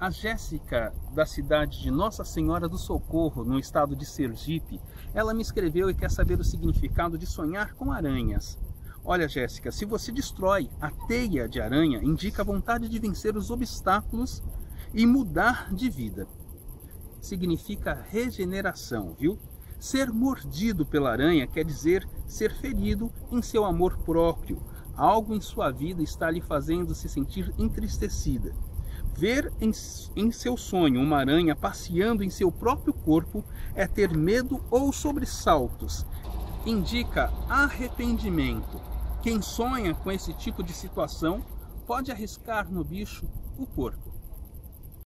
A Jéssica, da cidade de Nossa Senhora do Socorro, no estado de Sergipe, ela me escreveu e quer saber o significado de sonhar com aranhas. Olha, Jéssica, se você destrói a teia de aranha, indica a vontade de vencer os obstáculos e mudar de vida. Significa regeneração, viu? Ser mordido pela aranha quer dizer ser ferido em seu amor próprio. Algo em sua vida está lhe fazendo se sentir entristecida. Ver em seu sonho uma aranha passeando em seu próprio corpo é ter medo ou sobressaltos. Indica arrependimento. Quem sonha com esse tipo de situação pode arriscar no bicho o corpo.